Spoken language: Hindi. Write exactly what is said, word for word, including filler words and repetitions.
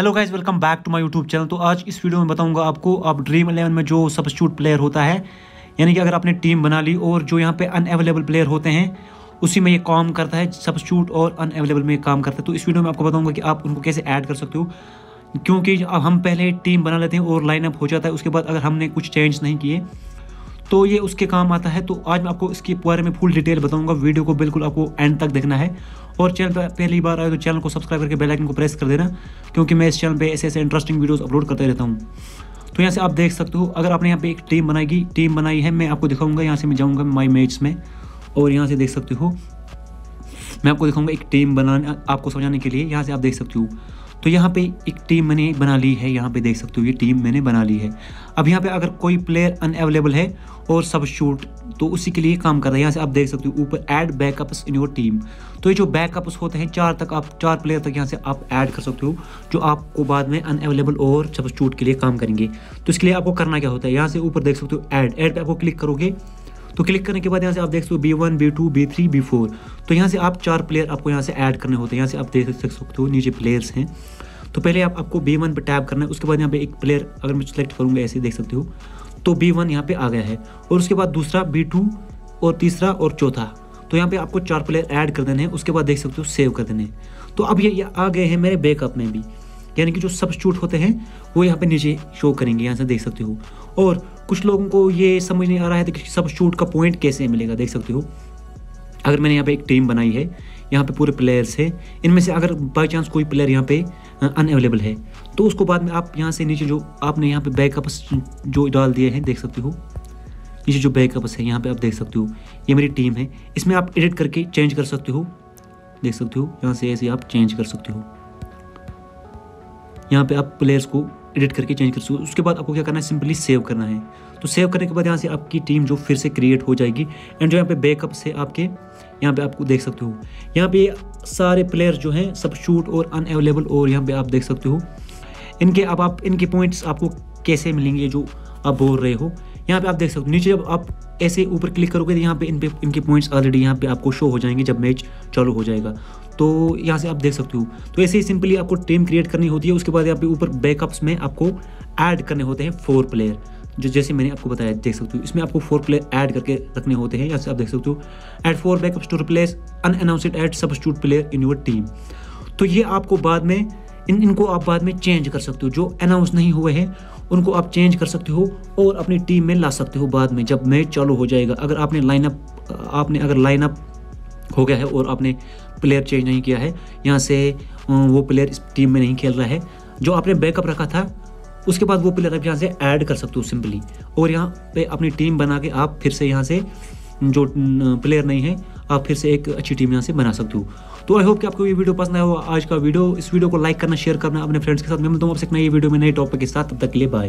Hello guys, welcome back to my YouTube channel. तो आज इस वीडियो में बताऊंगा आपको आप ड्रीम इलेवन में जो सब्स्टिट्यूट प्लेयर होता है, यानी कि अगर आपने टीम बना ली और जो यहाँ पे अनअवेलेबल प्लेयर होते हैं उसी में ये काम करता है, सब्स्टिट्यूट और अनअवेलेबल में काम करता है। तो इस वीडियो में आपको बताऊंगा कि आप उनको कैसे ऐड कर सकते हो, क्योंकि अब हम पहले टीम बना लेते हैं और लाइनअप हो जाता है, उसके बाद अगर हमने कुछ चेंज नहीं किए तो ये उसके काम आता है। तो आज मैं आपको इसके बारे में फुल डिटेल बताऊंगा, वीडियो को बिल्कुल आपको एंड तक देखना है। और चैनल पर पहली बार आए तो चैनल को सब्सक्राइब करके बेल आइकन को प्रेस कर देना, क्योंकि मैं इस चैनल पे ऐसे ऐसे इंटरेस्टिंग वीडियोस अपलोड करते रहता हूँ। तो यहाँ से आप देख सकते हो, अगर आपने यहाँ पे एक टीम बनाएगी टीम बनाई है, मैं आपको दिखाऊंगा। यहाँ से मैं जाऊँगा माई मैच में और यहाँ से देख सकते हो, मैं आपको दिखाऊंगा एक टीम बनाने, आपको समझाने के लिए। यहाँ से आप देख सकते हो, तो यहाँ पे एक टीम मैंने बना ली है, यहाँ पे देख सकते हो ये टीम मैंने बना ली है। अब यहाँ पे अगर कोई प्लेयर अनअवेलेबल है और सब्स्टिट्यूट, तो उसी के लिए काम कर रहा है। यहाँ से आप देख सकते हो ऊपर add backups in your team, तो ये जो बैकअप्स होते हैं चार तक आप चार प्लेयर तक यहाँ से आप ऐड कर सकते हो, जो आपको बाद में अनअवेलेबल और सब्स्टिट्यूट के लिए काम करेंगे। तो इसके लिए आपको करना क्या होता है, यहाँ से ऊपर देख सकते हो ऐड, ऐड पर आपको क्लिक करोगे। तो क्लिक करने के बाद यहाँ से आप देख सकते हो B one, B two, B three, B four. तो यहाँ से आप चार प्लेयर आपको यहाँ से ऐड करने होते हैं। यहाँ से आप देख सकते हो नीचे प्लेयर्स हैं, तो पहले आप आपको बी वन पर टैप करना है। उसके बाद यहाँ पे एक प्लेयर अगर मैं सेलेक्ट करूँगा, ऐसे देख सकते हो, तो बी वन यहाँ पे आ गया है। और उसके बाद दूसरा बी टू और तीसरा और चौथा, तो यहाँ पे आपको चार प्लेयर ऐड कर देने हैं। उसके बाद देख सकते हो सेव कर देने हैं। तो अब ये आ गए हैं मेरे बैकअप में भी, यानी कि जो सब्स्टिट्यूट होते हैं वो यहाँ पे नीचे शो करेंगे, यहाँ से देख सकते हो। और कुछ लोगों को ये समझ नहीं आ रहा है कि सब्स्टिट्यूट का पॉइंट कैसे मिलेगा। देख सकते हो, अगर मैंने यहाँ पे एक टीम बनाई है, यहाँ पे पूरे प्लेयर्स हैं, इनमें से अगर बाई चांस कोई प्लेयर यहाँ पे अनअवेलेबल है तो उसको बाद में आप यहाँ से नीचे जो आपने यहाँ पे बैकअप्स जो डाल दिए हैं, देख सकते हो नीचे जो बैकअप्स है, यहाँ पर आप देख सकते हो ये मेरी टीम है, इसमें आप एडिट करके चेंज कर सकते हो। देख सकते हो यहाँ से ऐसे आप चेंज कर सकते हो, यहाँ पे आप प्लेयर्स को एडिट करके चेंज कर सकते हो। उसके बाद आपको क्या करना है, सिंपली सेव करना है। तो सेव करने के बाद यहाँ से आपकी टीम जो फिर से क्रिएट हो जाएगी। एंड जो यहाँ पे बैकअप से आपके यहाँ पे आपको देख सकते हो, यहाँ पे सारे प्लेयर्स जो हैं सब्स्टिट्यूट और अनअवेलेबल, और यहाँ पे आप देख सकते हो इनके अब आप इनके पॉइंट्स आपको कैसे मिलेंगे जो आप बोल रहे हो। यहाँ पे आप देख सकते हो नीचे जब आप ऐसे ऊपर क्लिक करोगे तो यहाँ पे इन पे इनके पॉइंट्स ऑलरेडी यहाँ पे आपको शो हो जाएंगे जब मैच चालू हो जाएगा। तो यहाँ से आप देख सकते हो, तो ऐसे ही सिंपली आपको टीम क्रिएट करनी होती है। उसके बाद यहाँ पे ऊपर बैकअप्स में आपको ऐड करने होते हैं फोर प्लेयर, जो जैसे मैंने आपको बताया। देख सकते हो इसमें आपको फोर प्लेयर ऐड करके रखने होते हैं। यहाँ से आप देख सकते हो add four backups to replace unannounced add substitute player in your team. तो ये आपको बाद में इन इनको आप बाद में चेंज कर सकते हो, जो अनाउंस नहीं हुए हैं उनको आप चेंज कर सकते हो और अपनी टीम में ला सकते हो बाद में जब मैच चालू हो जाएगा। अगर आपने लाइनअप आपने अगर लाइनअप हो गया है और आपने प्लेयर चेंज नहीं किया है, यहाँ से वो प्लेयर इस टीम में नहीं खेल रहा है, जो आपने बैकअप रखा था उसके बाद वो प्लेयर आप यहाँ से ऐड कर सकते हो सिंपली। और यहाँ पे अपनी टीम बना के आप फिर से यहाँ से जो प्लेयर नहीं है आप फिर से एक अच्छी टीम यहाँ से बना सकते हो। तो आई होप कि आपको ये वीडियो पसंद आया हो। आज का वीडियो, इस वीडियो को लाइक करना, शेयर करना अपने फ्रेंड्स के साथ। मैं मिलता हूँ आपसे एक नई वीडियो में नए टॉपिक के साथ, तब तक के लिए बाय।